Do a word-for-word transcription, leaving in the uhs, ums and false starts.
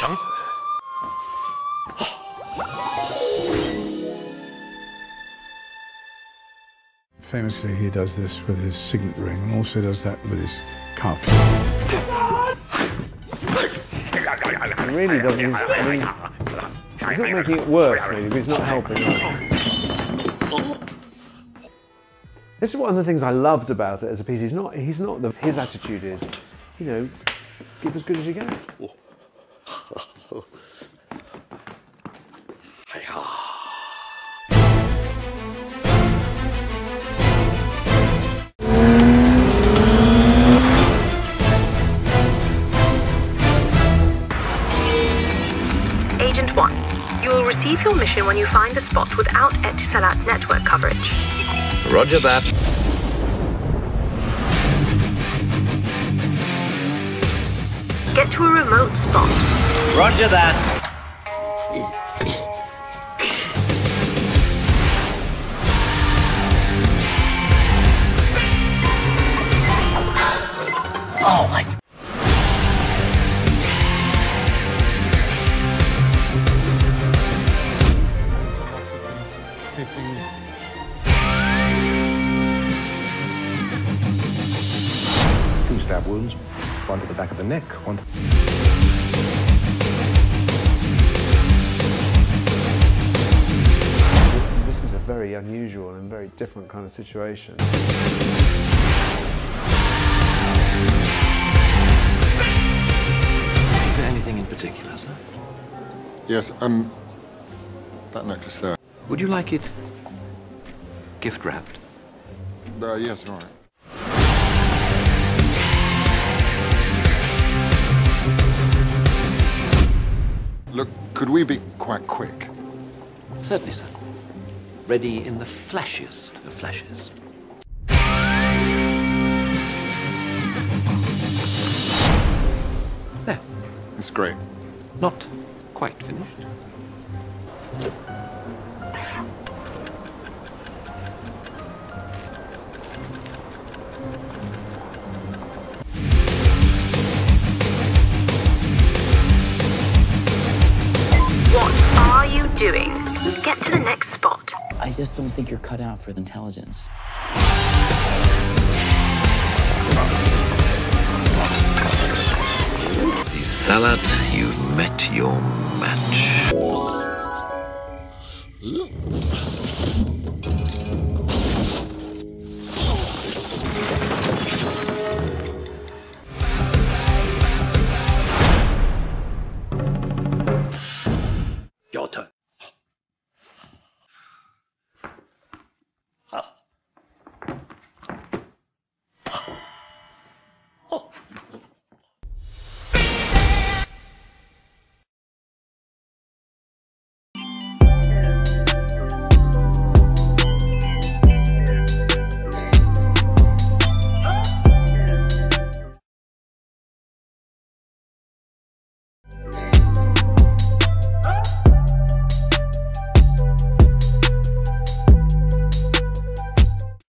trắng. Famously, he does this with his signet ring and also does that with his cup. He really doesn't. I mean, he's not making it worse, really, but he's not helping. This is one of the things I loved about it as a piece. He's not. He's not. The, his attitude is, you know, give as good as you can. Agent one, you will receive your mission when you find a spot without Etisalat network coverage. Roger that. Get to a remote spot. Roger that. Oh my... Two stab wounds. One to the back of the neck, one to... This is a very unusual and very different kind of situation. Is there anything in particular, sir? Yes, um, that necklace there. Would you like it gift wrapped? Uh, yes, all right. Look, could we be quite quick? Certainly, sir. Ready in the flashiest of flashes. There. It's great. Not quite finished. Doing. Get to the next spot. I just don't think you're cut out for intelligence. Etisalat, you've met your match.